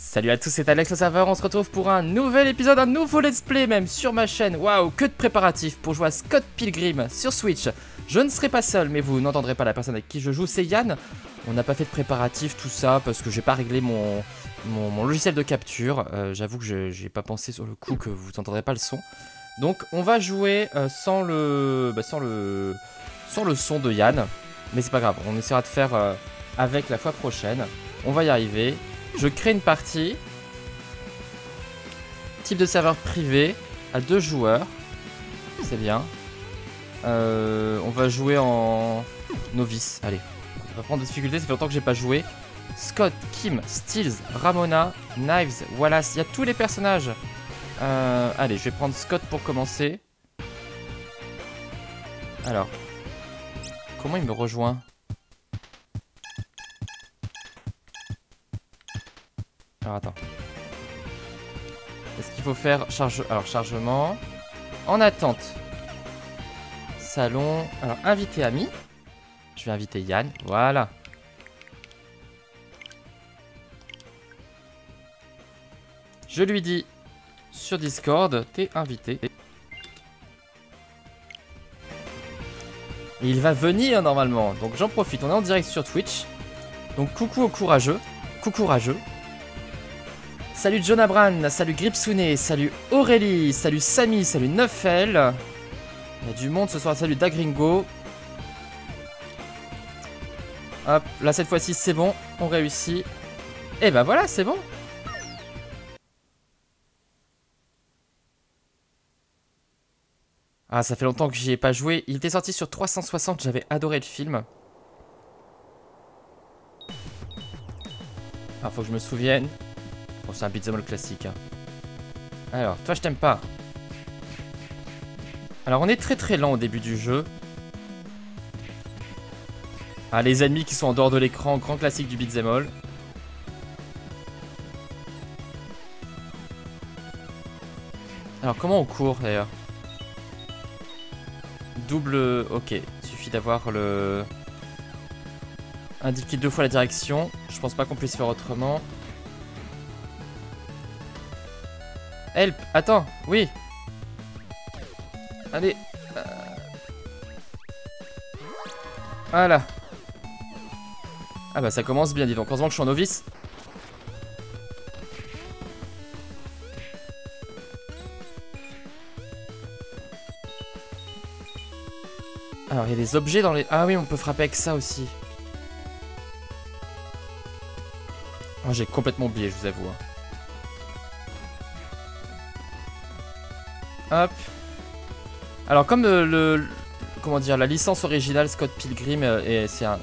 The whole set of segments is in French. Salut à tous, c'est Alex le serveur, on se retrouve pour un nouvel épisode, un nouveau let's play même sur ma chaîne. Waouh, que de préparatifs pour jouer à Scott Pilgrim sur Switch. Je ne serai pas seul, mais vous n'entendrez pas la personne avec qui je joue, c'est Yann. On n'a pas fait de préparatifs, tout ça, parce que j'ai pas réglé mon logiciel de capture. J'avoue que j'ai pas pensé sur le coup que vous n'entendrez pas le son. Donc on va jouer sans le son de Yann. Mais c'est pas grave, on essaiera de faire avec la fois prochaine. On va y arriver. Je crée une partie. Type de serveur privé à 2 joueurs. C'est bien. On va jouer en novice. Allez, on va prendre de difficulté. Ça fait longtemps que j'ai pas joué. Scott, Kim, Steels, Ramona, Knives, Wallace. Il y a tous les personnages. Allez, je vais prendre Scott pour commencer. Alors, comment il me rejoint ? Alors attends. Est-ce qu'il faut faire chargement. En attente. Salon. Alors inviter ami. Je vais inviter Yann. Voilà. Je lui dis sur Discord, t'es invité. Et il va venir normalement. Donc j'en profite. On est en direct sur Twitch. Donc coucou aux courageux. Coucou courageux. Salut John Abran, salut Gripsouné, salut Aurélie, salut Samy, salut Neufel. Il y a du monde ce soir, salut Dagringo. Hop, là cette fois-ci c'est bon, on réussit. Et bah voilà, c'est bon. Ah, ça fait longtemps que j'y ai pas joué. Il était sorti sur 360, j'avais adoré le film. Ah, faut que je me souvienne. Bon, c'est un beat'em all classique. Hein. Alors, toi, je t'aime pas. Alors, on est très lent au début du jeu. Ah, les ennemis qui sont en dehors de l'écran, grand classique du beat'em all. Alors, comment on court, d'ailleurs? Double... Ok, il suffit d'avoir le... Indiquer 2 fois la direction. Je pense pas qu'on puisse faire autrement. Help, attends, oui. Allez. Voilà. Ah bah ça commence bien, dis donc. Heureusement que je suis en novice. Alors il y a des objets dans les... Ah oui, on peut frapper avec ça aussi. Oh, j'ai complètement oublié, je vous avoue. Hop. Alors comme comment dire, la licence originale Scott Pilgrim, c'est un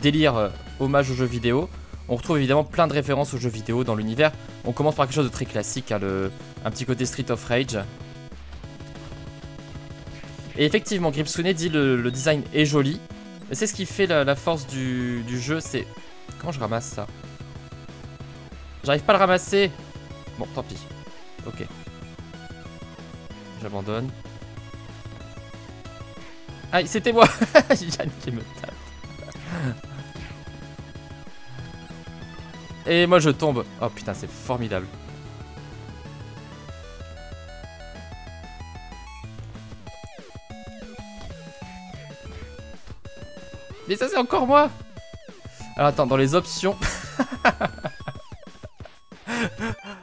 délire hommage aux jeux vidéo. On retrouve évidemment plein de références aux jeux vidéo dans l'univers. On commence par quelque chose de très classique, hein, un petit côté Street of Rage. Et effectivement, Gripsune dit le design est joli. C'est ce qui fait la force du jeu, c'est... Comment je ramasse ça? J'arrive pas à le ramasser. Bon, tant pis. Ok. J'abandonne. Aïe, c'était moi. Yann qui me tape. Et moi je tombe. Oh putain, c'est formidable. Mais ça c'est encore moi. Alors attends, dans les options.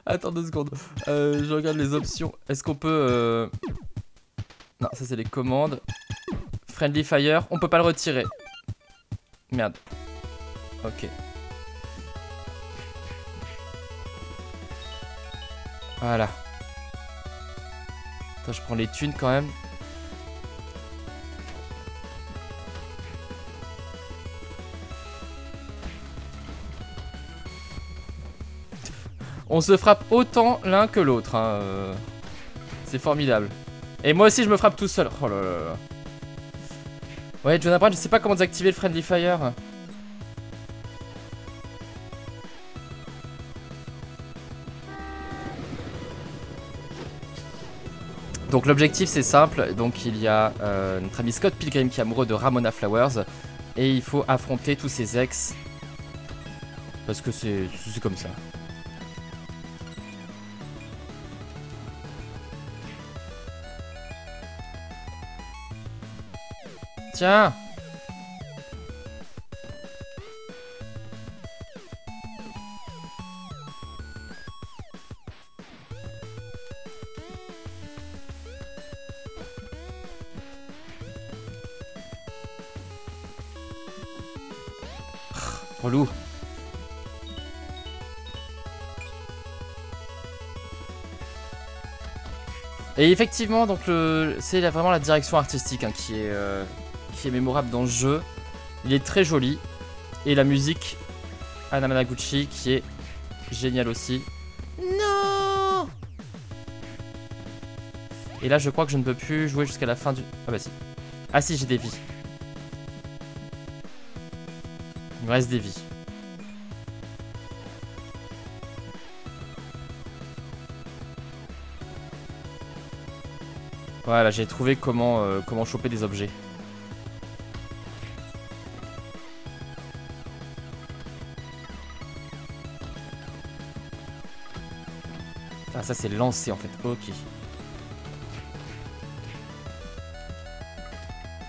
Attends 2 secondes, je regarde les options. Est-ce qu'on peut... Non, ça c'est les commandes. Friendly Fire, on peut pas le retirer. Merde. Ok. Voilà. Attends, je prends les thunes quand même. On se frappe autant l'un que l'autre, hein. C'est formidable. Et moi aussi je me frappe tout seul. Oh là là là. Ouais, John Abraham, je sais pas comment désactiver le Friendly Fire. Donc l'objectif c'est simple. Donc il y a notre ami Scott Pilgrim qui est amoureux de Ramona Flowers. Et il faut affronter tous ses ex. Parce que c'est comme ça. Tiens! Relou. Et effectivement, donc c'est vraiment la direction artistique hein, qui est mémorable dans le jeu. Il est très joli. Et la musique, Anamanaguchi, qui est géniale aussi. Non. Et là, je crois que je ne peux plus jouer jusqu'à la fin du... Ah bah si. Ah si, j'ai des vies. Il me reste des vies. Voilà, j'ai trouvé comment choper des objets. Ah, ça c'est lancé en fait. Ok.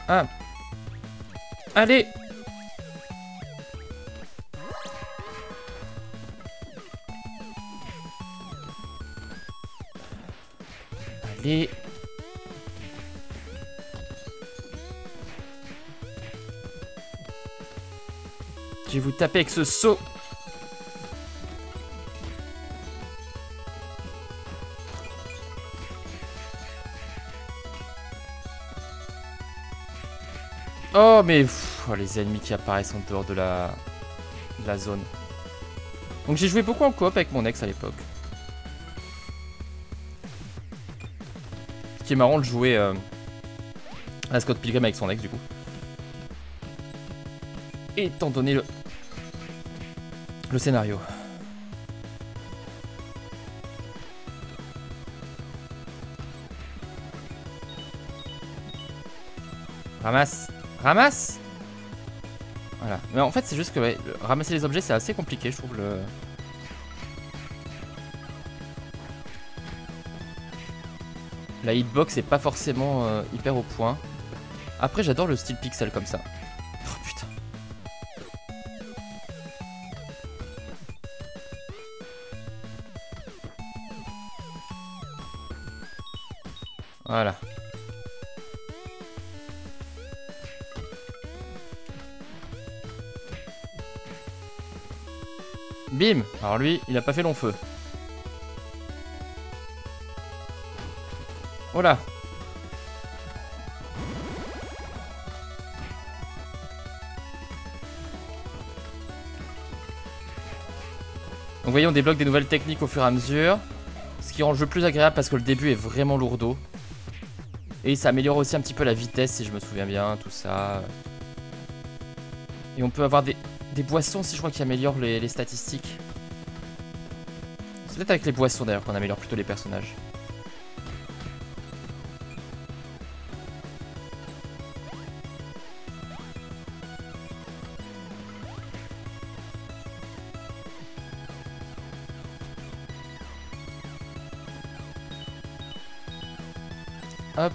Ah. Allez. Allez. Je vais vous taper avec ce seau. Oh mais pff, les ennemis qui apparaissent en dehors de la zone. Donc j'ai joué beaucoup en coop avec mon ex à l'époque. Ce qui est marrant de jouer à Scott Pilgrim avec son ex du coup. Étant donné le scénario. Ramasse. Ramasse. Voilà. Mais en fait, c'est juste que ouais, ramasser les objets, c'est assez compliqué, je trouve. La hitbox n'est pas forcément hyper au point. Après, j'adore le style pixel comme ça. Oh putain. Voilà. Bim! Alors lui, il a pas fait long feu. Oh là! Donc vous voyez, on débloque des nouvelles techniques au fur et à mesure. Ce qui rend le jeu plus agréable parce que le début est vraiment lourdeau. Et ça améliore aussi un petit peu la vitesse si je me souviens bien, tout ça. Et on peut avoir des boissons si je crois qui améliorent les statistiques. C'est peut-être avec les boissons d'ailleurs qu'on améliore plutôt les personnages. Hop.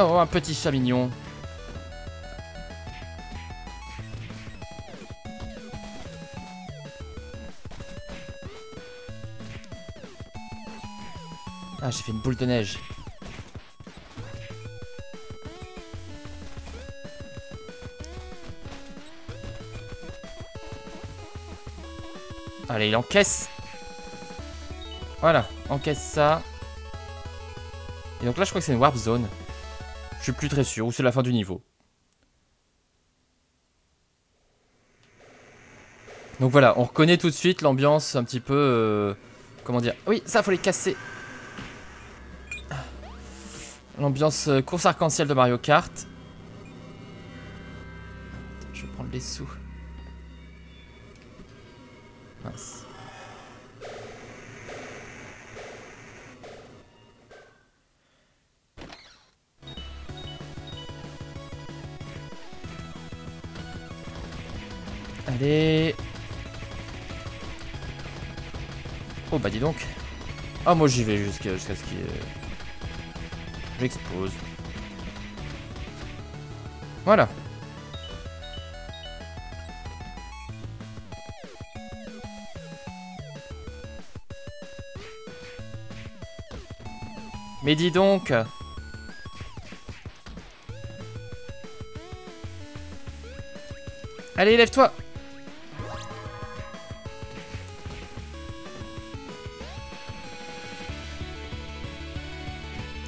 Oh, un petit chat mignon. Ah, j'ai fait une boule de neige. Allez, il encaisse. Voilà, encaisse ça. Et donc là, je crois que c'est une warp zone. Je suis plus très sûr, ou c'est la fin du niveau. Donc voilà, on reconnaît tout de suite l'ambiance un petit peu... comment dire? Oui, ça, faut les casser. L'ambiance course arc-en-ciel de Mario Kart. Attends, je vais prendre les sous. Mince. Allez. Oh bah dis donc. Ah moi j'y vais jusqu'à ce qu'il... J'explose. Voilà. Mais dis donc. Allez, lève-toi.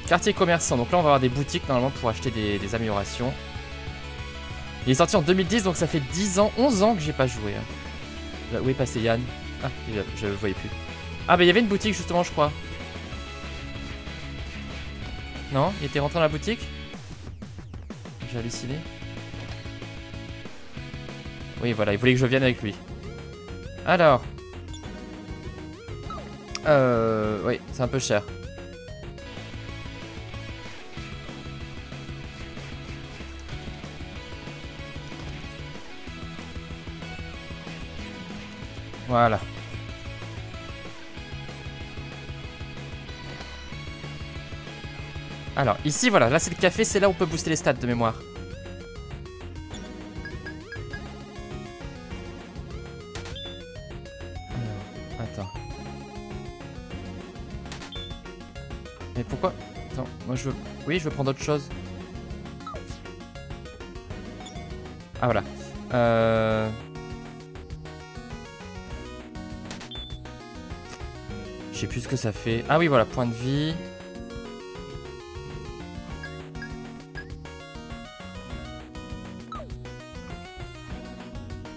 Quartier commerçant, donc là on va avoir des boutiques normalement pour acheter des améliorations. Il est sorti en 2010, donc ça fait 10 ans, 11 ans que j'ai pas joué. Où est passé Yann? Ah, je le voyais plus. Ah bah il y avait une boutique justement je crois. Non? Il était rentré dans la boutique? J'ai halluciné. Oui voilà, il voulait que je vienne avec lui. Alors. Oui, c'est un peu cher. Voilà. Alors, ici, voilà. Là, c'est le café. C'est là où on peut booster les stats de mémoire. Alors, attends. Mais pourquoi? Attends, moi, je veux... Oui, je veux prendre autre chose. Ah, voilà. Je sais plus ce que ça fait. Ah oui, voilà, point de vie.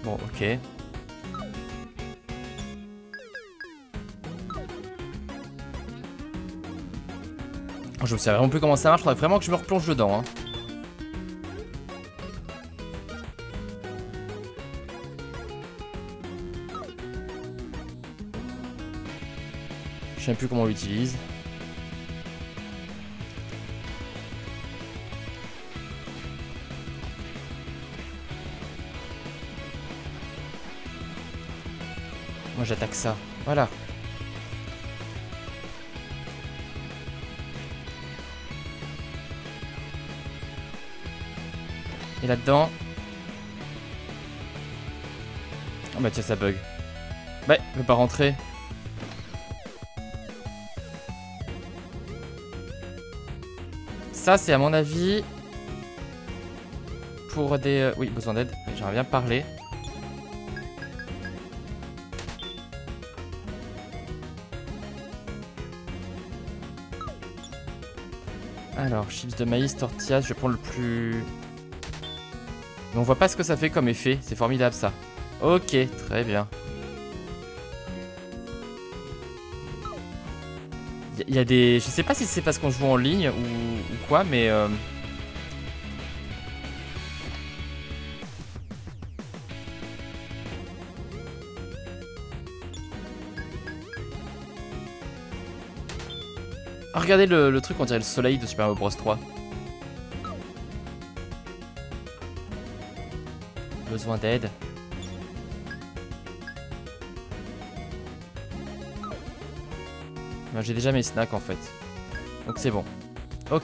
Bon, ok. Je ne sais vraiment plus comment ça marche. Il faudrait vraiment que je me replonge dedans. Hein. Je ne sais plus comment on l'utilise. Moi j'attaque ça. Voilà. Et là-dedans. Oh bah tiens, ça bug. Bah, je peux pas rentrer. Ça, c'est à mon avis pour des... Oui, besoin d'aide. J'aimerais bien parler. Alors, chips de maïs, tortillas, je vais prendre le plus... Mais on voit pas ce que ça fait comme effet. C'est formidable, ça. Ok, très bien. Il y a des... Je sais pas si c'est parce qu'on joue en ligne ou quoi, mais... Ah, regardez le truc, on dirait le soleil de Super Mario Bros 3. Besoin d'aide. J'ai déjà mes snacks en fait. Donc c'est bon. Ok.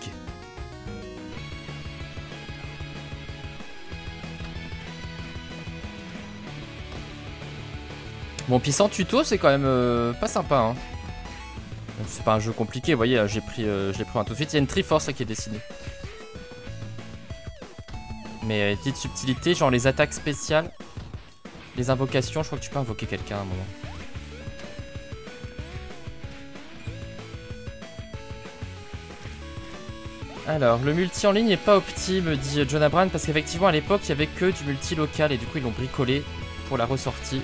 Bon, puis sans tuto, c'est quand même pas sympa. Hein. C'est pas un jeu compliqué, vous voyez, je l'ai pris un tout de suite. Il y a une Triforce là, qui est dessinée. Mais les petites subtilités, genre les attaques spéciales, les invocations, je crois que tu peux invoquer quelqu'un à un moment. Alors, le multi en ligne n'est pas opti, me dit John Abran, parce qu'effectivement à l'époque il n'y avait que du multi local et du coup ils l'ont bricolé pour la ressortie.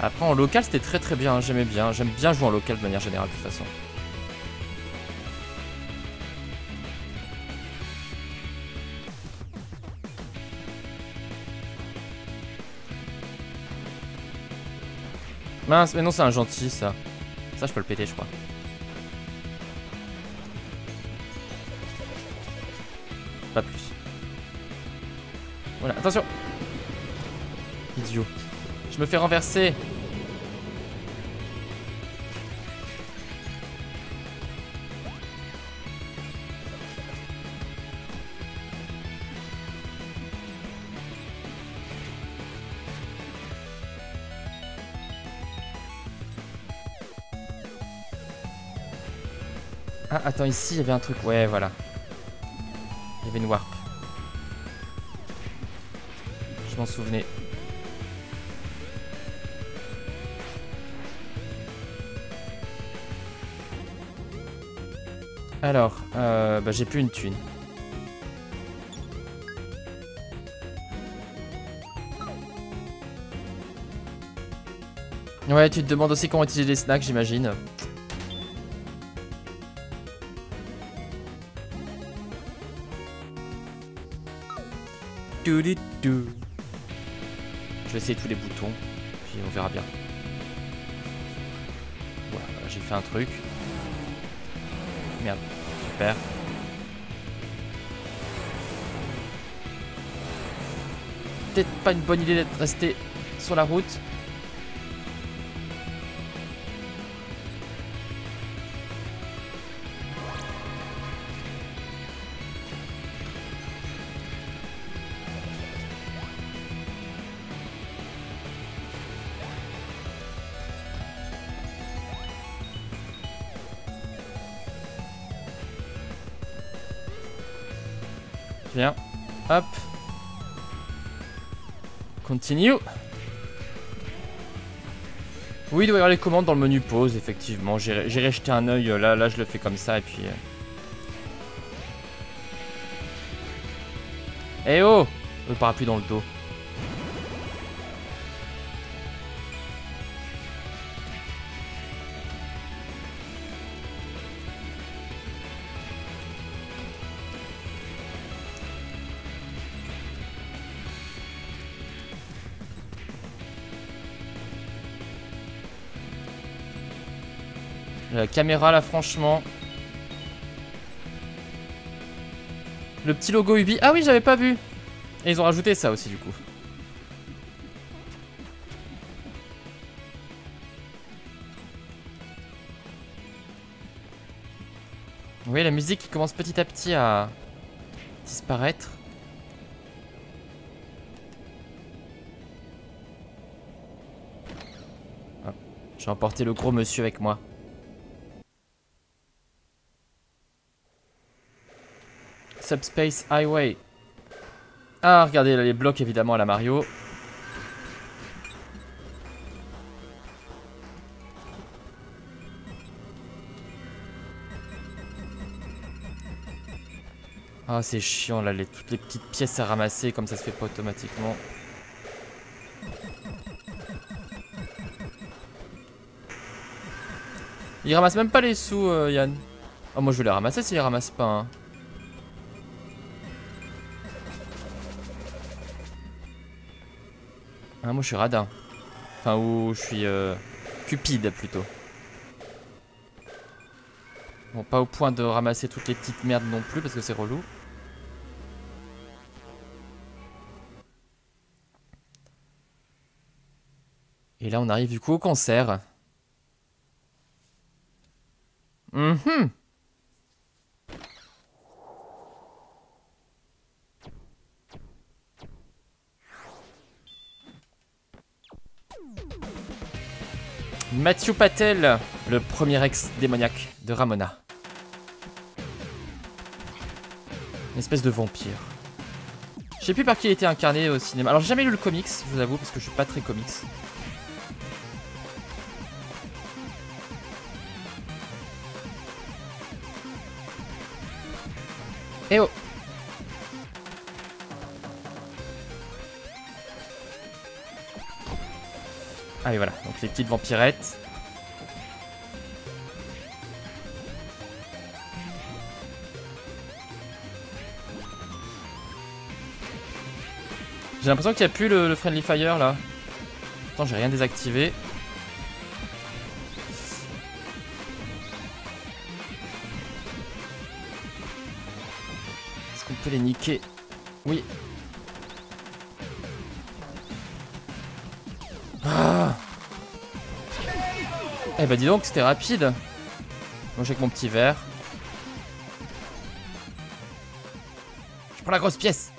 Après en local c'était très très bien, j'aimais bien, j'aime bien jouer en local de manière générale de toute façon. Mince, mais non c'est un gentil ça. Ça, je peux le péter, je crois. Pas plus. Voilà, attention. Idiot. Je me fais renverser. Ah, attends, ici, il y avait un truc. Ouais, voilà. Il y avait une warp. Je m'en souvenais. Alors, bah, j'ai plus une thune. Ouais, tu te demandes aussi comment utiliser les snacks, j'imagine. Je vais essayer tous les boutons, puis on verra bien. Voilà, j'ai fait un truc. Merde, super. Peut-être pas une bonne idée d'être resté sur la route. Viens, hop, continue. Oui, il doit y avoir les commandes dans le menu pause, effectivement. J'irai jeter un œil, là je le fais comme ça, et puis... Eh oh, le parapluie dans le dos. La caméra là, franchement. Le petit logo Ubi. Ah oui, j'avais pas vu. Et ils ont rajouté ça aussi, du coup. Vous voyez la musique qui commence petit à petit à disparaître. Ah, j'ai emporté le gros monsieur avec moi. Subspace Highway. Ah, regardez, là, les blocs, évidemment, à la Mario. Ah, c'est chiant, là, toutes les petites pièces à ramasser, comme ça se fait pas automatiquement. Il ramasse même pas les sous, Yann. Oh, moi, je vais les ramasser s'il les ramasse pas, hein. Ah, moi je suis radin. Enfin, ou je suis cupide plutôt. Bon, pas au point de ramasser toutes les petites merdes non plus parce que c'est relou. Et là on arrive du coup au concert. Matthew Patel, le premier ex-démoniaque de Ramona. Une espèce de vampire. Je sais plus par qui il était incarné au cinéma. Alors j'ai jamais lu le comics, je vous avoue, parce que je suis pas très comics. Eh oh! Allez, voilà, donc les petites vampirettes. J'ai l'impression qu'il n'y a plus le Friendly Fire là. Attends, j'ai rien désactivé. Est-ce qu'on peut les niquer? Oui. Eh bah dis donc, c'était rapide. Moi j'ai que mon petit verre. Je prends la grosse pièce.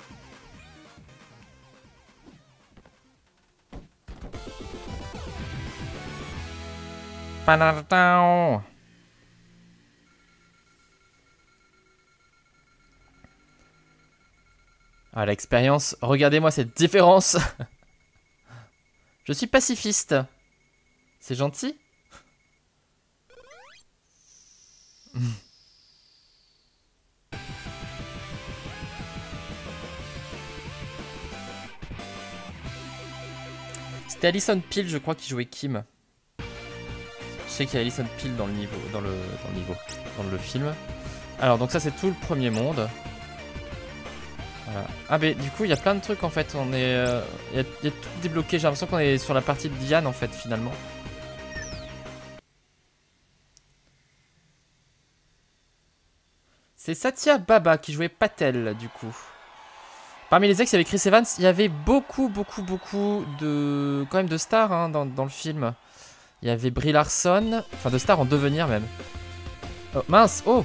Ah, l'expérience. Regardez-moi cette différence. Je suis pacifiste. C'est gentil. C'était Alison Peel, je crois, qui jouait Kim. Je sais qu'il y a Alison Peel dans le niveau, dans le film. Alors, donc ça, c'est tout le premier monde. Voilà. Ah, mais du coup, il y a plein de trucs, en fait. On est... il y a tout débloqué. J'ai l'impression qu'on est sur la partie de Yann, en fait, finalement. C'est Satya Bhabha qui jouait Patel, du coup. Parmi les ex, il y avait Chris Evans. Il y avait beaucoup de... quand même de stars, hein, dans le film. Il y avait Brie Larson. Enfin, de stars en devenir, même. Oh, mince. Oh,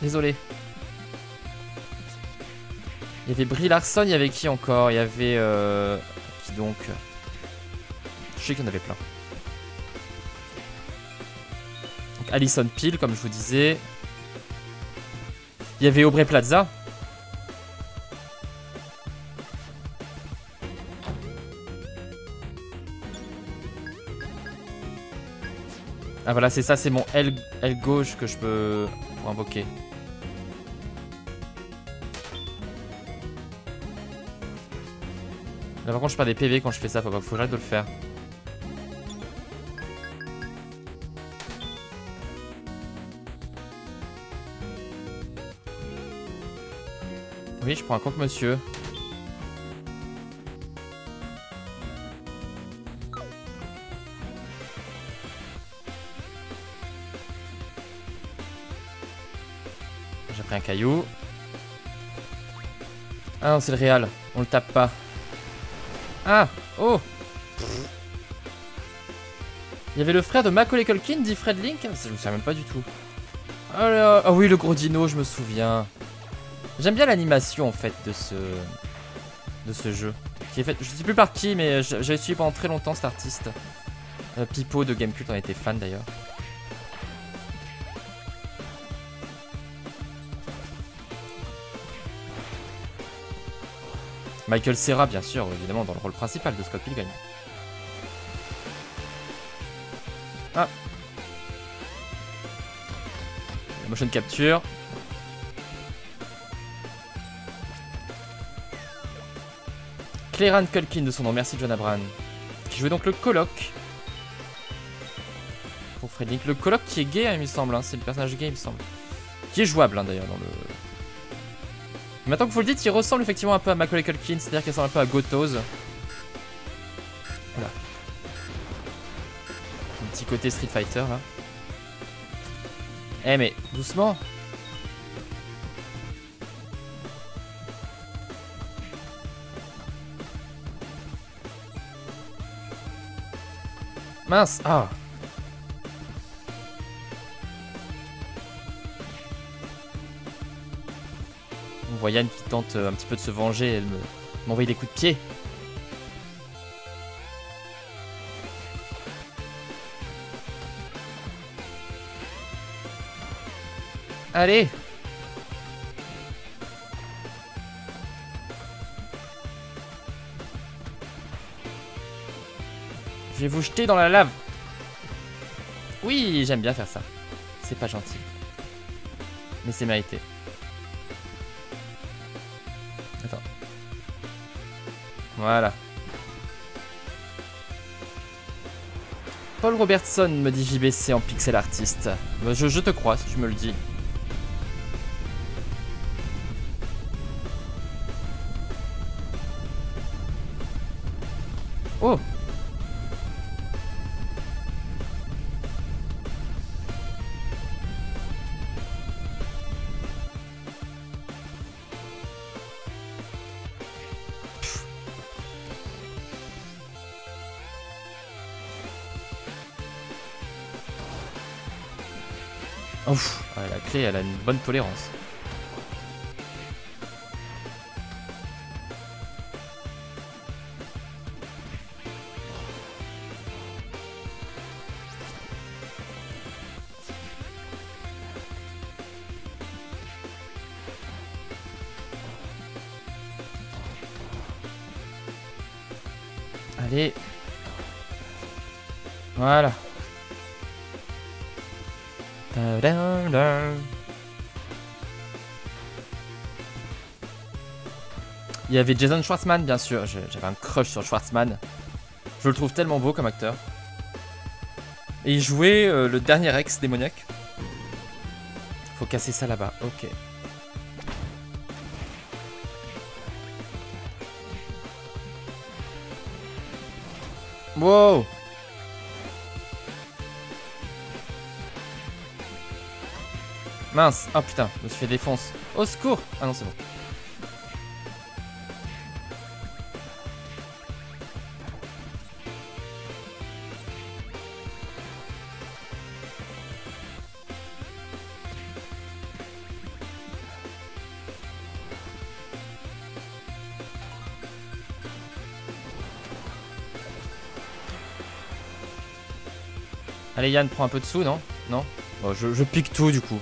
désolé. Il y avait Brie Larson, il y avait qui encore? Il y avait... qui donc? Je sais qu'il y en avait plein. Donc, Alison Peel, comme je vous disais. Il y avait Aubrey Plaza. Ah voilà, c'est ça, c'est mon L gauche que je peux pour invoquer. Là par contre je perds des PV quand je fais ça, faut que j'arrête de le faire. Oui, je prends un compte monsieur. J'ai pris un caillou. Ah non, c'est le réal, on le tape pas. Ah, oh. Il y avait le frère de Macaulay Culkin, dit Fred Link. Je me souviens même pas du tout. Ah oh, oui, le gros dino, je me souviens. J'aime bien l'animation en fait de ce jeu. Qui est fait, je sais plus par qui, mais j'avais suivi pendant très longtemps cet artiste. Pipo de Gamecult en était fan d'ailleurs. Michael Cera, bien sûr, évidemment, dans le rôle principal de Scott Pilgrim. Ah. La motion capture. Claire Anne Culkin de son nom, merci John Abraham. Qui jouait donc le coloc. Pour Frederick, le coloc qui est gay, hein, il me semble, hein, c'est le personnage gay, il me semble. Qui est jouable, hein, d'ailleurs, dans le... Maintenant que vous le dites, il ressemble effectivement un peu à Macaulay Culkin, c'est-à-dire qu'il ressemble un peu à Gotoz. Voilà. Un petit côté Street Fighter, là. Eh mais, doucement. Mince, ah. On voit Yann qui tente un petit peu de se venger, elle m'envoie des coups de pied. Allez! Je vais vous jeter dans la lave. Oui, j'aime bien faire ça. C'est pas gentil. Mais c'est mérité. Voilà. Paul Robertson me dit JBC en pixel artiste. Je te crois si tu me le dis. Oh. Ouf, ouais, la clé elle a une bonne tolérance. Allez. Voilà. Il y avait Jason Schwartzman, bien sûr. J'avais un crush sur Schwartzman. Je le trouve tellement beau comme acteur. Et il jouait le dernier ex démoniaque. Faut casser ça là-bas, ok. Wow! Mince, oh putain, je me suis fait défoncer. Au secours! Ah non, c'est bon. Allez Yann, prends un peu de sous, non? Non? Bon, je pique tout du coup.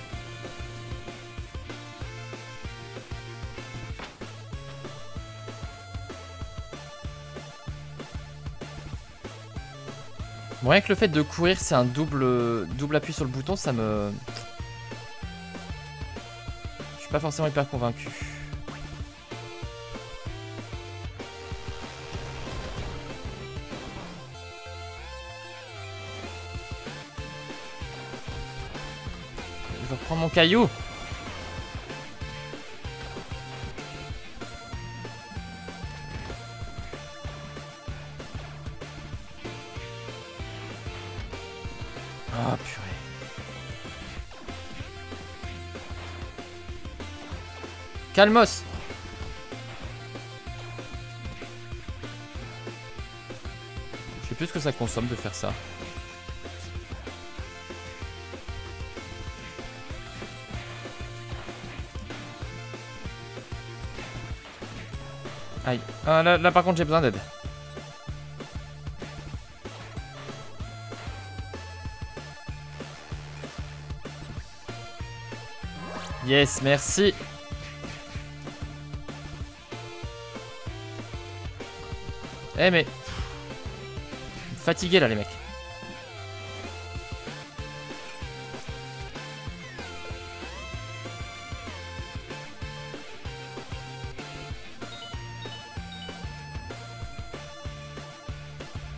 Bon, rien que le fait de courir, c'est un double appui sur le bouton, ça me... Je suis pas forcément hyper convaincu. Prends mon caillou. Ah, purée. Calmos. Je sais plus ce que ça consomme de faire ça. Aïe. Ah, là par contre j'ai besoin d'aide. Yes, merci. Eh mais... Fatigué là les mecs.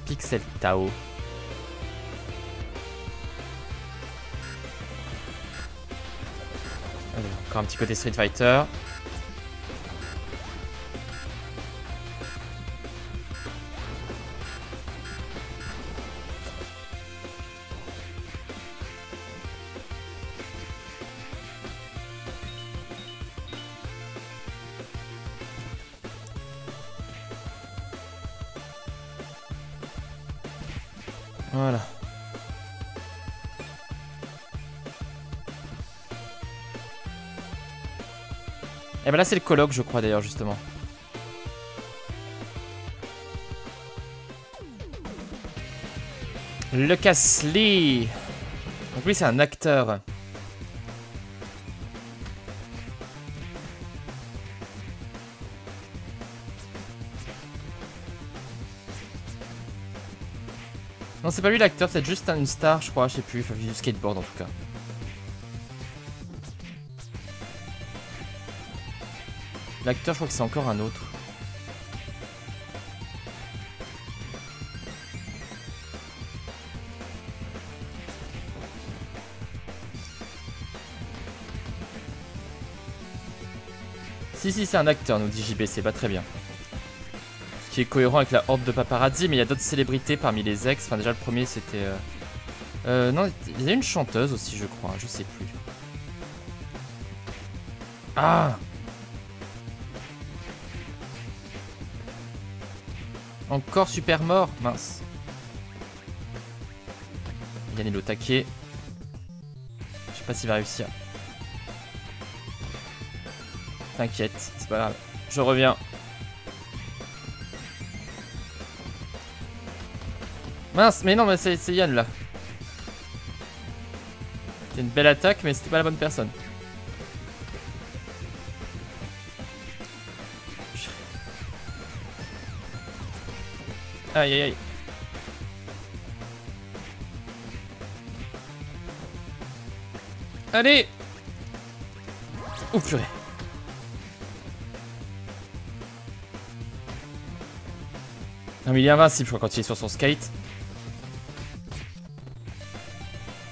Pixel Tao. Allez, encore un petit côté Street Fighter. Voilà. Et ben là c'est le colloque je crois d'ailleurs justement. Lucas Lee. Donc lui c'est un acteur. Non, c'est pas lui l'acteur, c'est juste une star, je crois, je sais plus, il fait du skateboard en tout cas. L'acteur, je crois que c'est encore un autre. Si, c'est un acteur, nous dit JB, c'est pas très bien. Qui est cohérent avec la horde de paparazzi, mais il y a d'autres célébrités parmi les ex. Enfin, déjà le premier c'était. Non, il y a une chanteuse aussi, je crois, je sais plus. Ah! Encore super mort, mince. Yann est au taquet. Je sais pas s'il va réussir. T'inquiète, c'est pas grave. Je reviens. Mince, mais non, mais c'est Yann là. C'est une belle attaque, mais c'était pas la bonne personne. Aïe aïe aïe. Allez! Oh purée. Non mais il est invincible je crois quand il est sur son skate.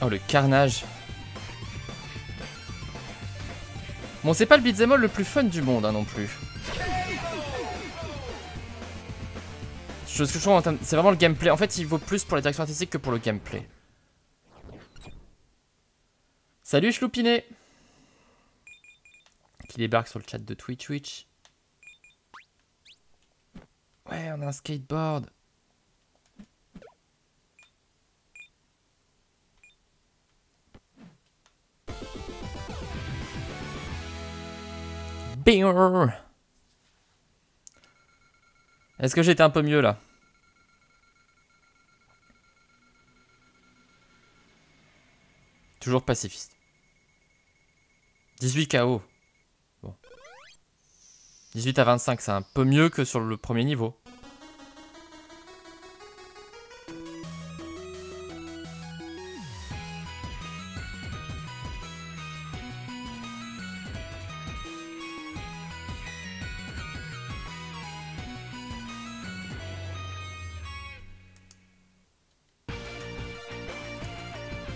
Oh le carnage. Bon c'est pas le beat'em all le plus fun du monde hein, non plus. Je trouve c'est vraiment le gameplay. En fait il vaut plus pour la direction artistique que pour le gameplay. Salut Chloupiné qui débarque sur le chat de Twitch. Ouais, on a un skateboard. Bing. Est-ce que j'étais un peu mieux là? Toujours pacifiste. 18 KO. Bon. 18 à 25, c'est un peu mieux que sur le premier niveau.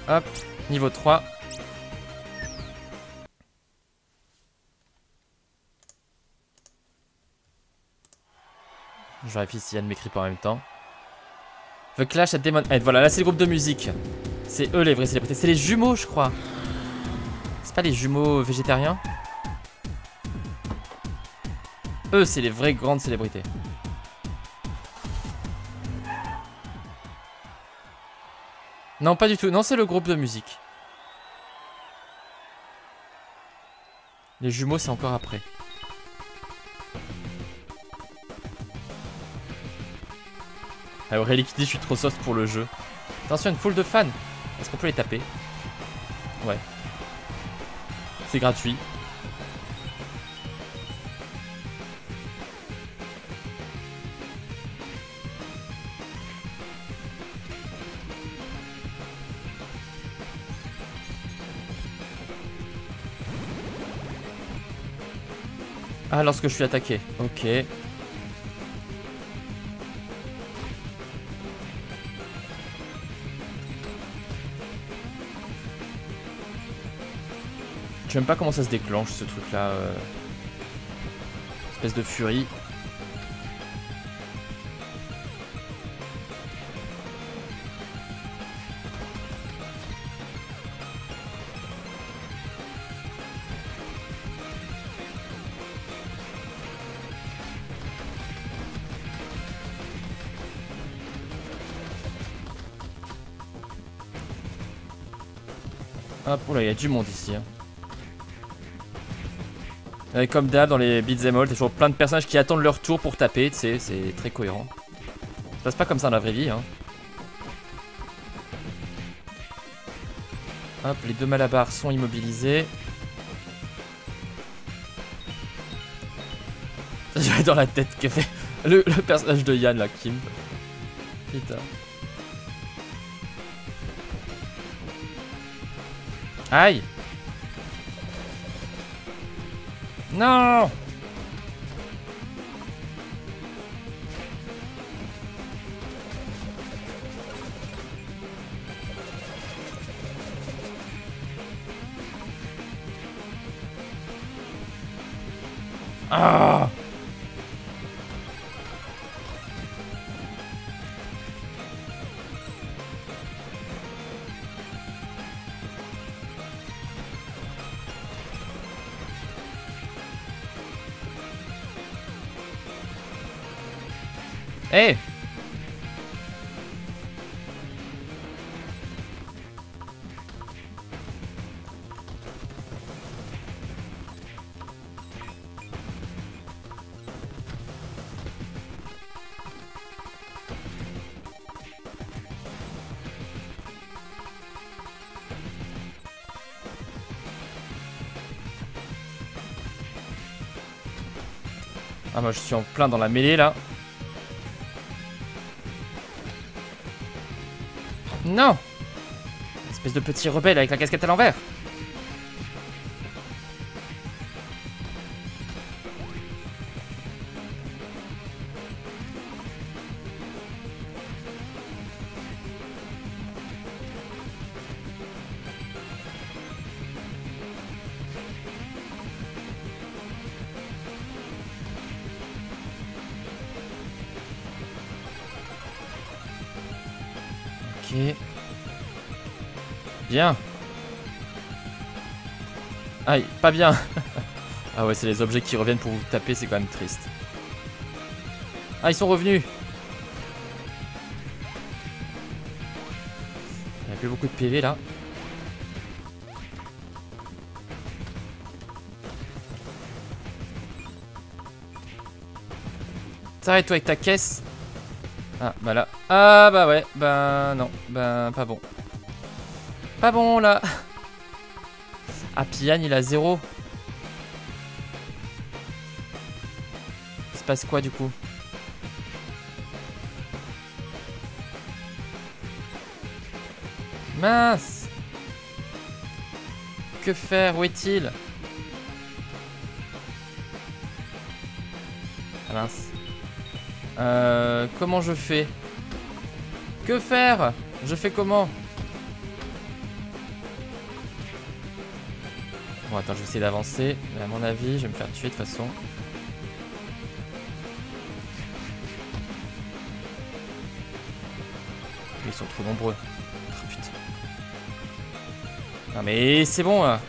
Hop, niveau 3. Je vérifie si Yann m'écrit pas en même temps. The Clash at Demonhead. Voilà, là c'est le groupe de musique. C'est eux les vrais célébrités. C'est les jumeaux, je crois. C'est pas les jumeaux végétariens? Eux, c'est les vraies grandes célébrités. Non, pas du tout. Non, c'est le groupe de musique. Les jumeaux, c'est encore après. Ah, Aurélie qui dit je suis trop soft pour le jeu. Attention, une foule de fans. Est-ce qu'on peut les taper? Ouais. C'est gratuit. Ah, lorsque je suis attaqué. Ok. Je sais même pas comment ça se déclenche ce truc là. Espèce de furie. Hop, oula, il y a du monde ici. Hein. Et comme d'hab dans les beat'em all, t'as toujours plein de personnages qui attendent leur tour pour taper, tu sais, c'est très cohérent. Ça se passe pas comme ça dans la vraie vie. Hein. Hop, les deux malabars sont immobilisés. J'avais dans la tête que fait le personnage de Yann là, Kim. Putain. Aïe! Non! Ah! Hey. Ah moi je suis en plein dans la mêlée là. Non! Espèce de petit rebelle avec la casquette à l'envers. Bien. Aïe, pas bien. Ah ouais, c'est les objets qui reviennent pour vous taper, c'est quand même triste. Ah, ils sont revenus. Il n'y a plus beaucoup de PV là. T'arrête-toi avec ta caisse. Ah, bah là. Ah, bah ouais. Bah non. Bah pas bon. Pas bon là. Ah, Yann il a 0. Il se passe quoi du coup? Mince. Que faire? Où est-il? Ah mince. Comment je fais? Que faire? Je fais comment? Bon, attends, je vais essayer d'avancer. À mon avis, je vais me faire tuer de toute façon. Ils sont trop nombreux. Oh, putain. Non, mais c'est bon là.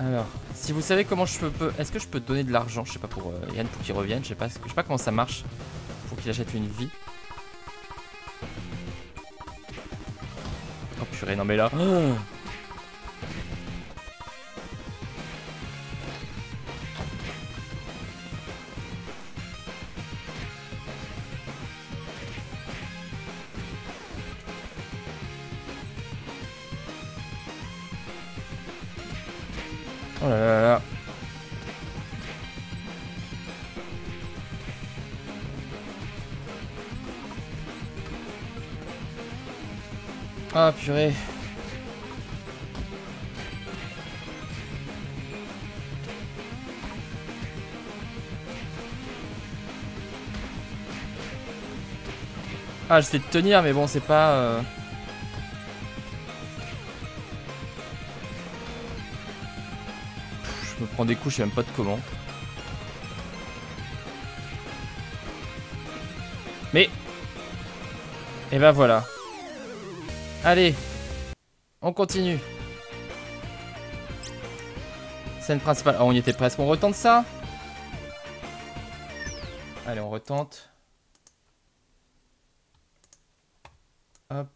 Alors, si vous savez comment je peux... Est-ce que je peux donner de l'argent? Je sais pas, pour Yann, pour qu'il revienne, je sais pas comment ça marche. Pour qu'il achète une vie. Oh purée, non mais là... Oh, oh là là là. Ah purée. Ah, j'essaie de tenir mais bon c'est pas... Je me prends des coups, je sais même pas de comment. Mais... Et ben voilà. Allez, on continue. Scène principale. Oh, on y était presque. On retente ça? Allez, on retente. Hop.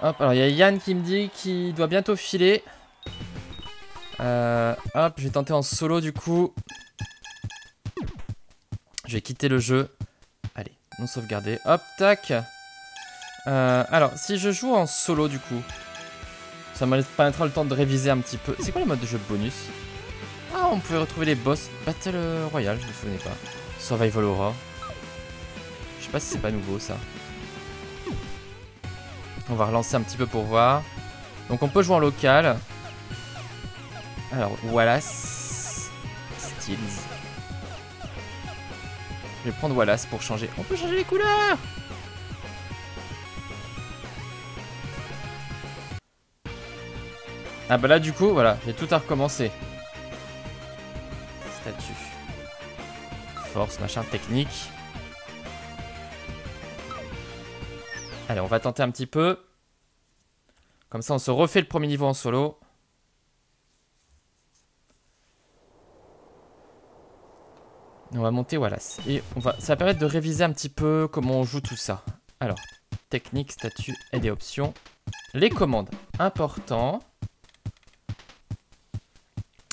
Hop, alors il y a Yann qui me dit qu'il doit bientôt filer. Hop, je vais tenter en solo du coup. Je vais quitter le jeu. Allez, non sauvegardé. Hop, tac. Alors, si je joue en solo du coup, ça me permettra le temps de réviser un petit peu. C'est quoi le mode de jeu bonus? Ah, on pouvait retrouver les boss. Battle Royale, je me souvenais pas. Survival Horror. Je sais pas si c'est pas nouveau ça. On va relancer un petit peu pour voir. Donc on peut jouer en local. Alors, Wallace. Steels. Je vais prendre Wallace pour changer. On peut changer les couleurs! Ah bah là du coup voilà, j'ai tout à recommencer. Statut. Force, machin, technique. Allez, on va tenter un petit peu. Comme ça on se refait le premier niveau en solo. On va monter Wallace. Et on va... ça va permettre de réviser un petit peu comment on joue tout ça. Alors, technique, statut, aide et options. Les commandes, important.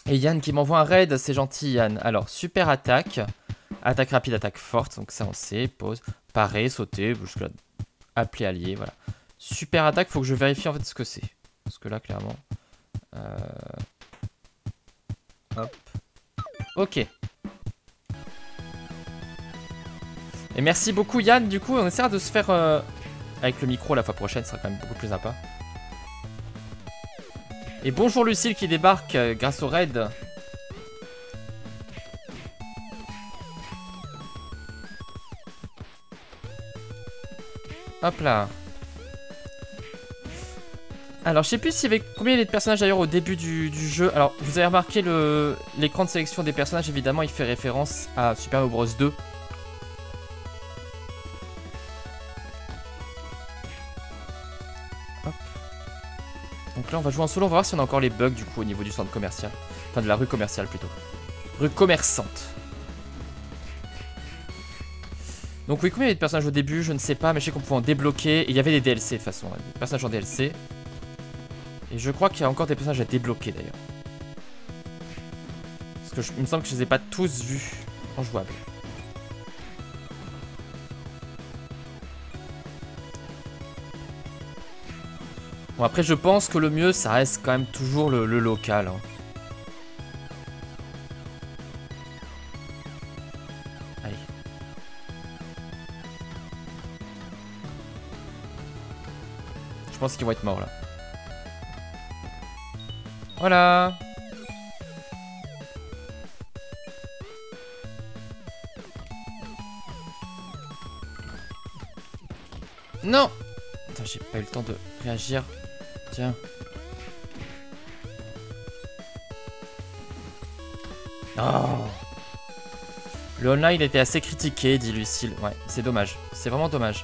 Et Yann qui m'envoie un raid, c'est gentil Yann. Alors, super attaque. Attaque rapide, attaque forte, donc ça on sait. Pause, parer, sauter, jusque-là. Appeler allié, voilà. Super attaque, faut que je vérifie en fait ce que c'est. Parce que là, clairement... Hop. Ok. Et merci beaucoup Yann, du coup on essaiera de se faire avec le micro la fois prochaine, ça sera quand même beaucoup plus sympa. Et bonjour Lucille qui débarque grâce au raid. Hop là. Alors je sais plus s'il y avait combien il y a de personnages d'ailleurs au début du jeu. Alors vous avez remarqué l'écran de sélection des personnages, évidemment il fait référence à Super Mario Bros 2. Donc là on va jouer en solo, on va voir si on a encore les bugs du coup au niveau du centre commercial. Enfin de la rue commerciale plutôt. Rue commerçante. Donc oui, combien il y avait de personnages au début, je ne sais pas, mais je sais qu'on pouvait en débloquer. Et il y avait des DLC de toute façon, des personnages en DLC. Et je crois qu'il y a encore des personnages à débloquer d'ailleurs. Parce que il me semble que je les ai pas tous vus en jouable. Bon après je pense que le mieux ça reste quand même toujours le local hein. Allez. Je pense qu'ils vont être morts là. Voilà. Non. Putain j'ai pas eu le temps de réagir. Tiens. Oh. Le online était assez critiqué, dit Lucille. Ouais, c'est dommage. C'est vraiment dommage.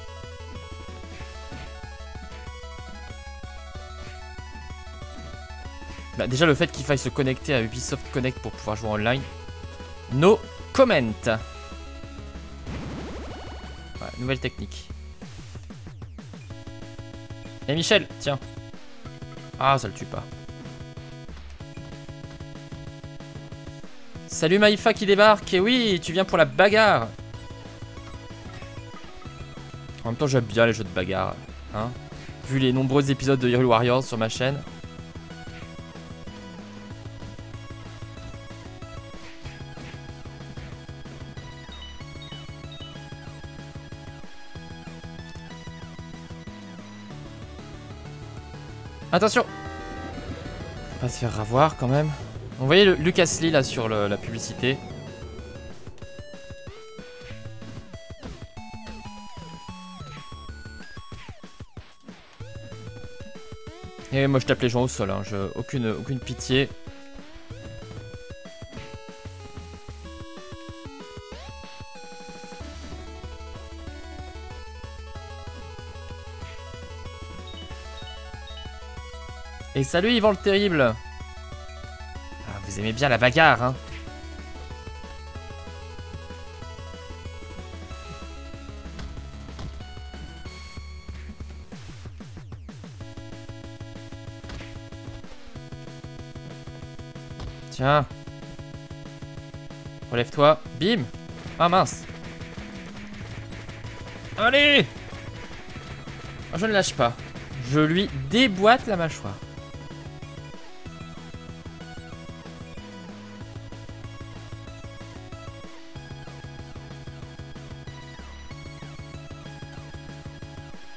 Bah, déjà, le fait qu'il faille se connecter à Ubisoft Connect pour pouvoir jouer online. No comment. Ouais, nouvelle technique. Et Michel, tiens. Ah, ça le tue pas. Salut Maïfa qui débarque. Et oui, tu viens pour la bagarre. En même temps, j'aime bien les jeux de bagarre. Hein, vu les nombreux épisodes de Hyrule Warriors sur ma chaîne. Attention! On va se faire avoir quand même. On voyait le Lucas Lee là sur la publicité. Et moi je tape les gens au sol, hein. Aucune pitié. Et salut Yvan le Terrible. Ah, vous aimez bien la bagarre, hein. Tiens. Relève-toi. Bim. Ah mince. Allez. Oh, je ne lâche pas. Je lui déboîte la mâchoire.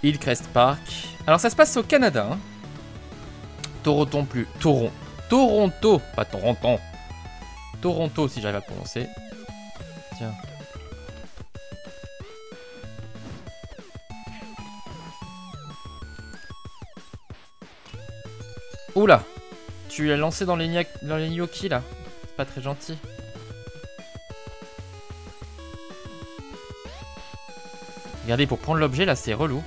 Hillcrest Park. Alors ça se passe au Canada. Hein. Toronto, pas Toronton. Toronto si j'arrive à le prononcer. Tiens. Oula. Tu l'as lancé dans les gnocchis là. C'est pas très gentil. Regardez, pour prendre l'objet là c'est relou.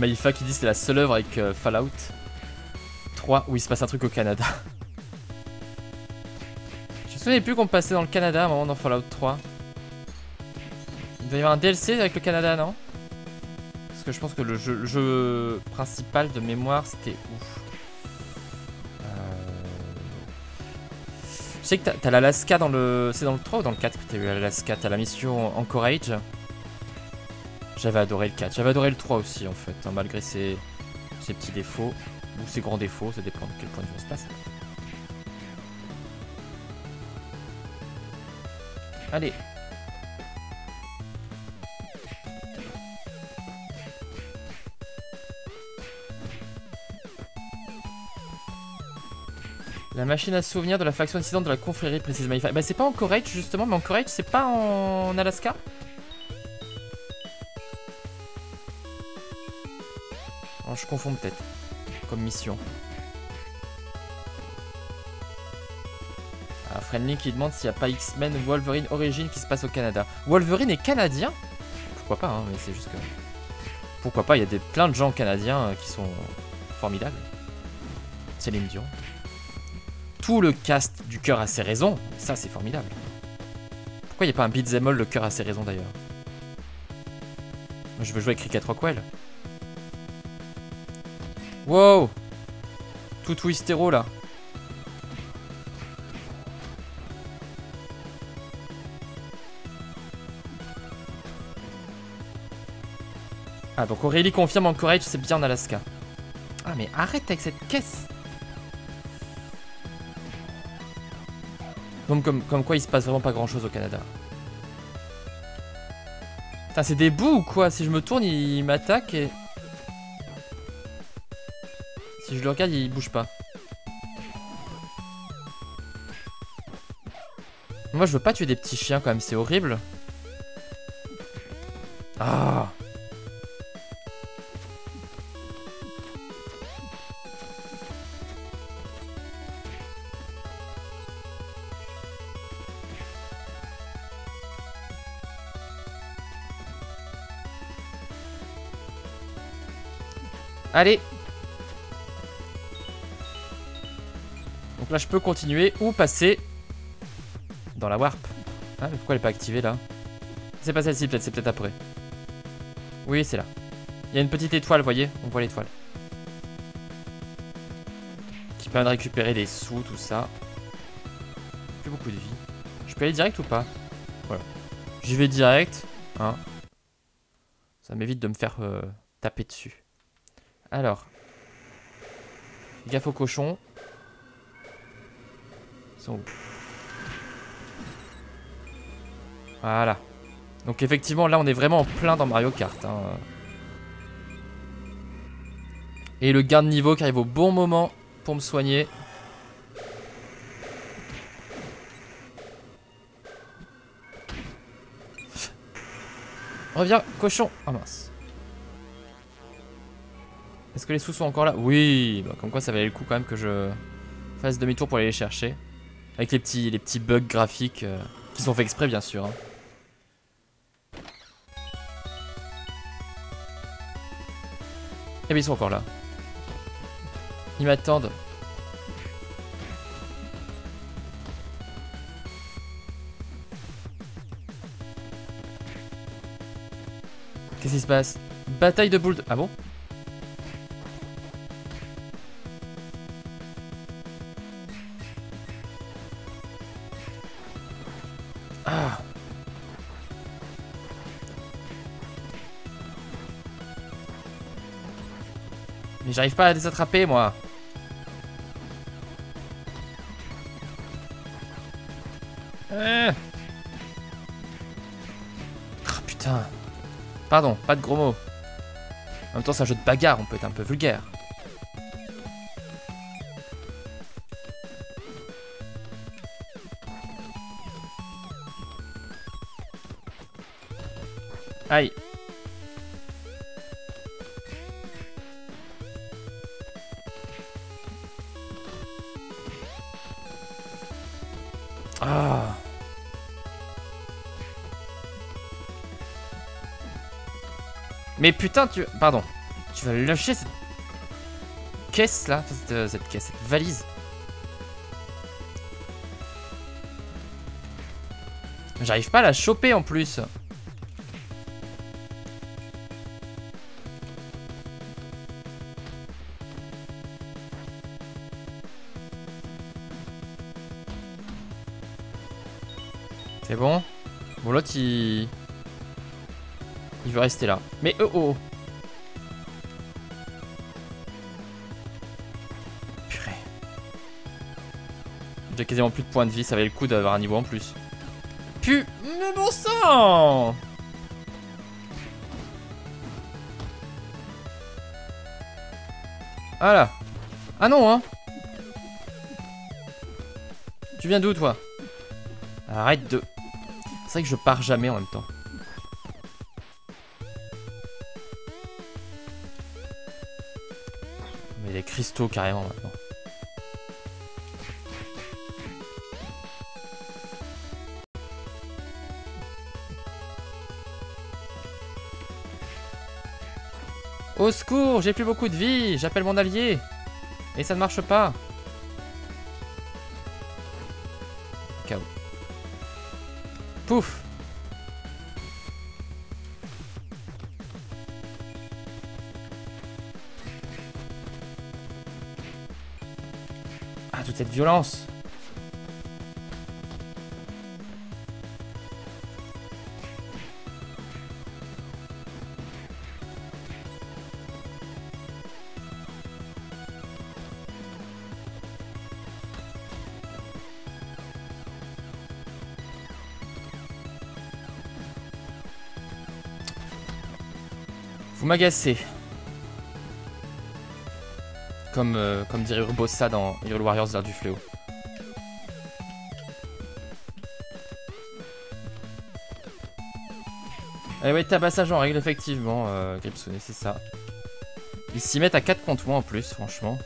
Maïfa qui dit c'est la seule œuvre avec Fallout 3 où il se passe un truc au Canada. Je me souvenais plus qu'on passait dans le Canada à un moment dans Fallout 3. Il devait y avoir un DLC avec le Canada, non? Parce que je pense que le jeu principal de mémoire c'était ouf. Je sais que t'as l'Alaska dans le... C'est dans le 3 ou dans le 4 que t'as eu l'Alaska? T'as la mission Anchorage. J'avais adoré le 4, j'avais adoré le 3 aussi en fait, hein, malgré ses petits défauts, ou ses grands défauts, ça dépend de quel point de vue on se place. Allez. La machine à souvenirs de la faction dissidente de la confrérie précise Maïfa. Bah c'est pas en Corée justement, mais en Corée c'est pas en Alaska. Non, je confonds peut-être, comme mission. Ah, Friendly qui demande s'il n'y a pas X-Men ou Wolverine Origine qui se passe au Canada. Wolverine est canadien? Pourquoi pas, hein, mais c'est juste que... Pourquoi pas, il y a plein de gens canadiens qui sont formidables. Céline Dion. Tout le cast du cœur a ses raisons, ça c'est formidable. Pourquoi il n'y a pas un beat'em all le cœur a ses raisons d'ailleurs? Moi je veux jouer avec Cricket Rockwell. Wow, tout twistero là. Ah donc Aurélie confirme en Corée, c'est bien en Alaska. Ah mais arrête avec cette caisse. Donc comme quoi il se passe vraiment pas grand chose au Canada. Putain c'est des bouts ou quoi? Si je me tourne il m'attaque et... Si je le regarde, il bouge pas. Moi, je veux pas tuer des petits chiens quand même, c'est horrible. Ah! Allez! Là je peux continuer ou passer dans la warp. Ah mais pourquoi elle est pas activée là? C'est pas celle-ci peut-être, c'est peut-être après. Oui c'est là. Il y a une petite étoile, vous voyez, on voit l'étoile. Qui permet de récupérer des sous, tout ça. Plus beaucoup de vie. Je peux aller direct ou pas? Voilà. J'y vais direct. Hein. Ça m'évite de me faire taper dessus. Alors. Gaffe aux cochons. Voilà. Donc effectivement là on est vraiment en plein dans Mario Kart hein. Et le gain de niveau qui arrive au bon moment pour me soigner. Reviens cochon. Oh mince. Est-ce que les sous sont encore là? Oui bah, comme quoi ça valait le coup quand même que je fasse demi-tour pour aller les chercher. Avec les petits bugs graphiques qui sont faits exprès bien sûr. Hein. Et bien ils sont encore là. Ils m'attendent. Qu'est-ce qui se passe? Bataille de boules de... Ah bon? J'arrive pas à les attraper moi. Ah putain. Pardon, pas de gros mots. En même temps c'est un jeu de bagarre, on peut être un peu vulgaire. Aïe. Mais putain, tu... Pardon. qui veulent lâcher cette caisse là, cette valise. J'arrive pas à la choper en plus. C'est bon. Bon, l'autre il veut rester là. Mais oh oh. Purée. J'ai quasiment plus de points de vie, ça valait le coup d'avoir un niveau en plus. Pu... Mais bon sang! Ah là. Ah non hein. Tu viens d'où toi? Arrête de... C'est vrai que je pars jamais en même temps. Mais les cristaux carrément maintenant. Au secours, j'ai plus beaucoup de vie, j'appelle mon allié. Et ça ne marche pas. K.O. Pouf. Ah, toute cette violence. Vous m'agacez. Comme dirait Urbosa dans Hyrule Warriors, l'art du fléau. Eh ouais, tabassage en règle, effectivement, Gripsune, c'est ça. Ils s'y mettent à 4 contre moi en plus, franchement.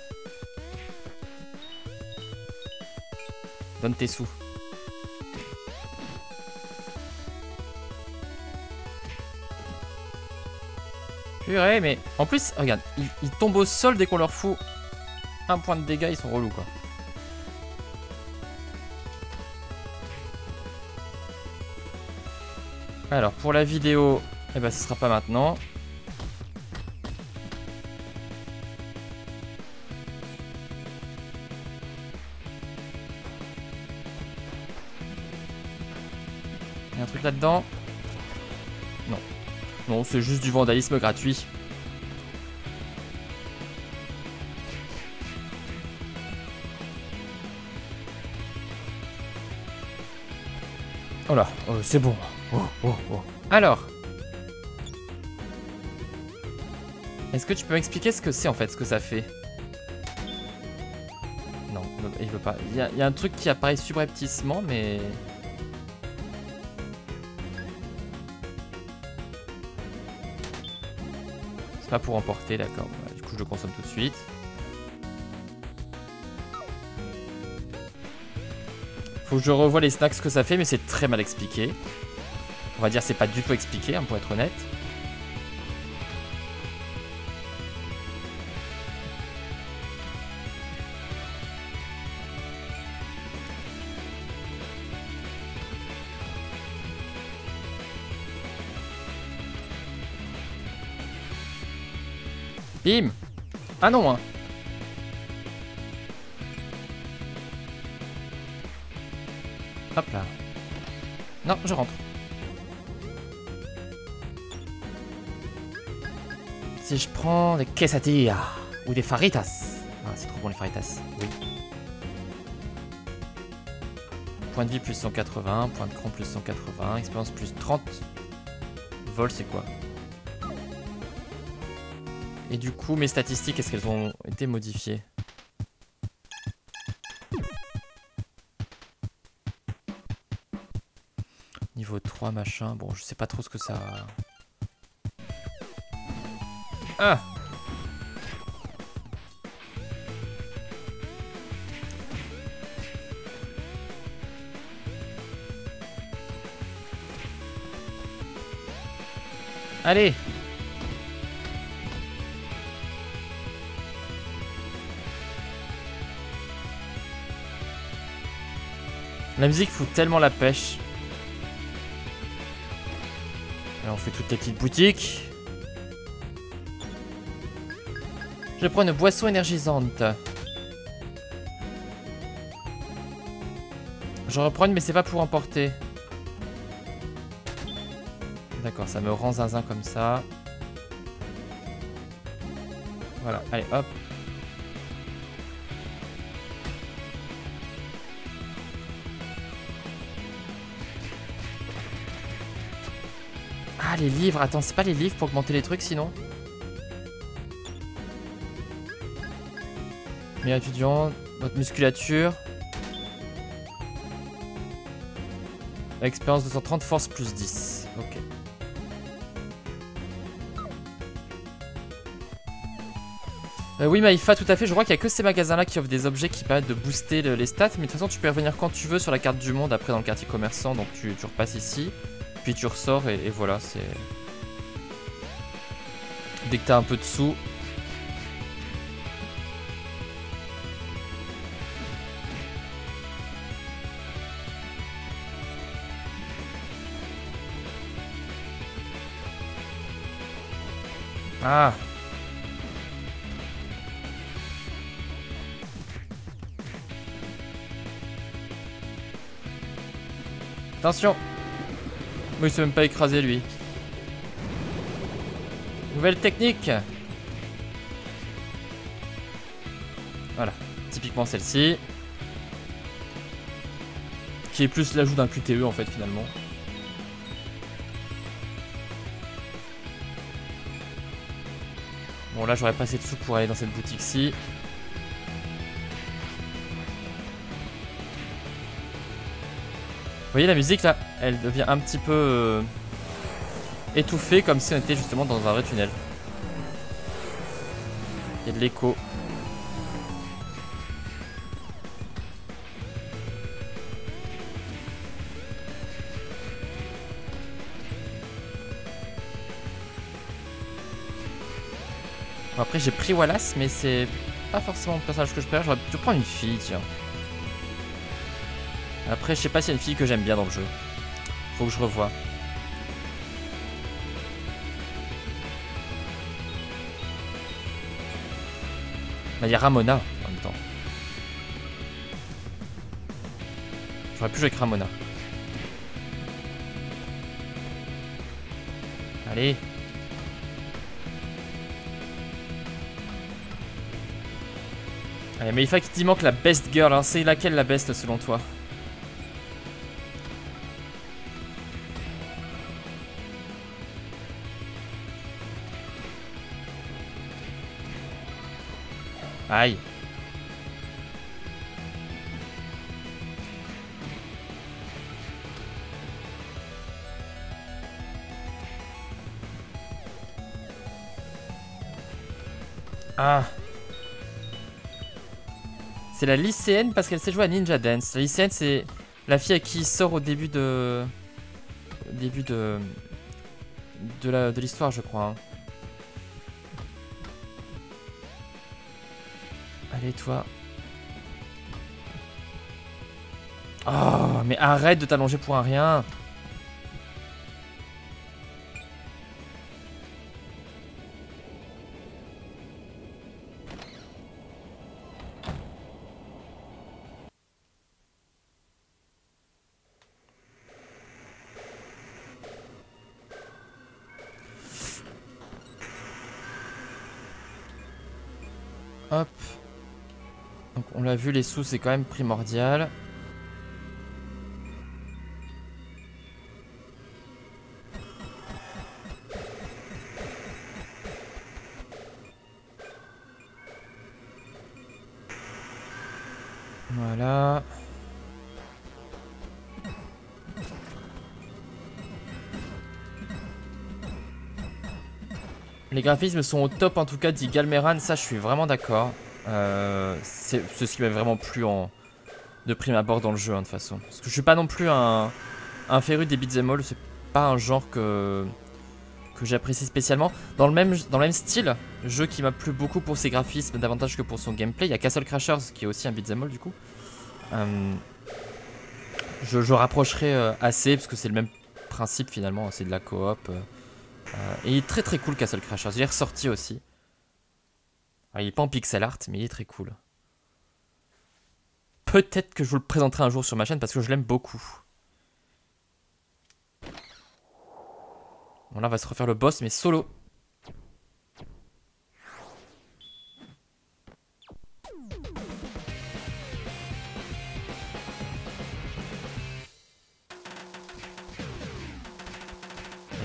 Donne tes sous. Purée, mais en plus, regarde, ils tombent au sol dès qu'on leur fout un point de dégâts, ils sont relous quoi. Alors pour la vidéo, eh ben ce sera pas maintenant. Il y a un truc là-dedans. Non, c'est juste du vandalisme gratuit. Oh là, c'est bon. Oh, oh, oh. Alors, est-ce que tu peux m'expliquer ce que c'est en fait, ce que ça fait? Non, il veut pas. Il y a un truc qui apparaît subrepticement, mais... pour emporter, d'accord. Du coup, je le consomme tout de suite. Faut que je revoie les snacks que ça fait, mais c'est très mal expliqué. On va dire c'est pas du tout expliqué, hein, pour être honnête. Bim! Ah non hein. Hop là. Non, je rentre. Si je prends des quesadillas ou des faritas. Ah, c'est trop bon les faritas. Oui. Point de vie plus 180, point de cran plus 180, expérience plus 30. Vol, c'est quoi? Et du coup, mes statistiques, est-ce qu'elles ont été modifiées? Niveau 3, machin. Bon, je sais pas trop ce que ça... Ah! Allez! La musique fout tellement la pêche. Et on fait toutes les petites boutiques. Je prends une boisson énergisante. J'en reprends une, mais c'est pas pour emporter. D'accord, ça me rend zinzin comme ça. Voilà, allez, hop. Ah, les livres. Attends, c'est pas les livres pour augmenter les trucs, sinon? Meilleur étudiant, notre musculature. Expérience 230, force plus 10. Ok. Oui, Maïfa, tout à fait. Je crois qu'il n'y a que ces magasins-là qui offrent des objets qui permettent de booster les stats. Mais de toute façon, tu peux y revenir quand tu veux sur la carte du monde, après dans le quartier commerçant. Donc tu repasses ici, puis tu ressors et voilà. C'est dès que t'as un peu de sous. Ah. Attention. Mais il s'est même pas écrasé lui. Nouvelle technique. Voilà, typiquement celle-ci. Qui est plus l'ajout d'un QTE en fait finalement. Bon là j'aurais pas assez de sous pour aller dans cette boutique-ci. Vous voyez la musique là, elle devient un petit peu étouffée comme si on était justement dans un vrai tunnel. Il y a de l'écho. Bon, après j'ai pris Wallace mais c'est pas forcément le personnage que je préfère, j'aurais pu prendre une fille tiens. Après, je sais pas s'il y a une fille que j'aime bien dans le jeu. Faut que je revoie. Bah, il y a Ramona en même temps. J'aurais pu jouer avec Ramona. Allez. Allez, mais il faut qu'il t'y manque la best girl. Hein. C'est laquelle la best selon toi? Aïe. Ah. C'est la lycéenne parce qu'elle sait jouer à Ninja Dance. La lycéenne c'est la fille à qui il sort au début de... de l'histoire je crois. Hein. Allez toi. Oh mais arrête de t'allonger pour un rien. Hop. Donc on l'a vu, les sous c'est quand même primordial. Voilà. Les graphismes sont au top en tout cas, dit Galmeran, ça je suis vraiment d'accord. C'est ce qui m'a vraiment plu de prime abord dans le jeu hein, de toute façon. Parce que je suis pas non plus un féru des beat'em all, c'est pas un genre que j'apprécie spécialement. Dans le même style, jeu qui m'a plu beaucoup pour ses graphismes davantage que pour son gameplay, il y a Castle Crashers qui est aussi un beat'em all du coup. je rapprocherai assez, parce que c'est le même principe finalement, c'est de la coop. Et il est très très cool Castle Crashers, il est ressorti aussi. Alors, il n'est pas en pixel art, mais il est très cool. Peut-être que je vous le présenterai un jour sur ma chaîne, parce que je l'aime beaucoup. Bon là on va se refaire le boss, mais solo.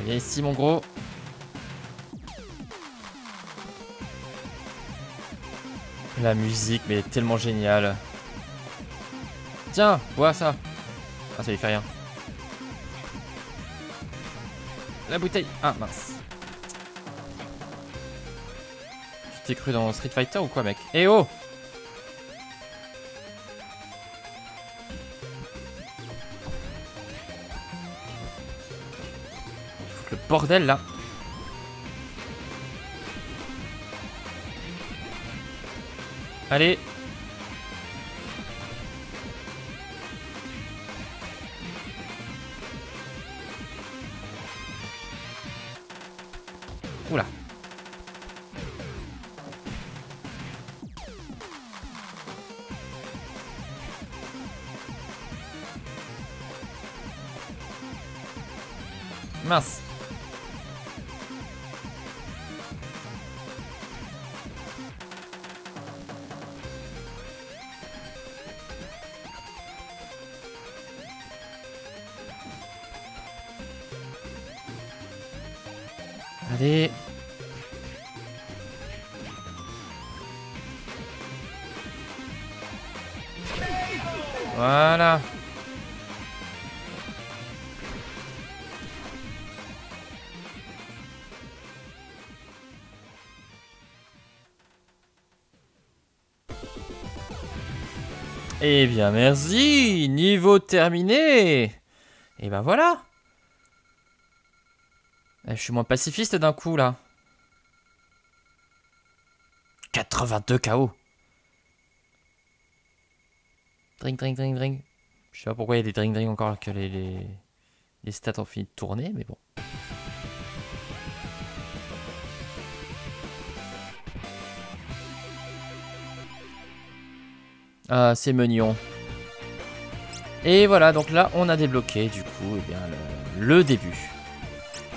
Viens ici mon gros. La musique, mais elle est tellement géniale. Tiens, bois ça. Ah, ça lui fait rien. La bouteille. Ah, mince. Tu t'es cru dans Street Fighter ou quoi, mec? Eh oh! Il faut que le bordel, là. Allez. Oula. Mince. Allez. Voilà. Eh bien merci. Niveau terminé. Et ben voilà. Je suis moins pacifiste d'un coup, là. 82 KO. Drink, drink, drink, drink. Je sais pas pourquoi il y a des drink, drink encore, que les stats ont fini de tourner, mais bon. Ah, c'est mignon. Et voilà, donc là, on a débloqué, du coup, eh bien, le début.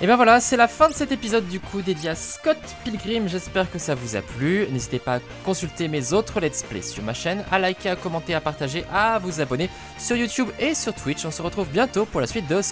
Et ben voilà, c'est la fin de cet épisode du coup dédié à Scott Pilgrim, j'espère que ça vous a plu. N'hésitez pas à consulter mes autres let's play sur ma chaîne, à liker, à commenter, à partager, à vous abonner sur YouTube et sur Twitch. On se retrouve bientôt pour la suite de Scott Pilgrim.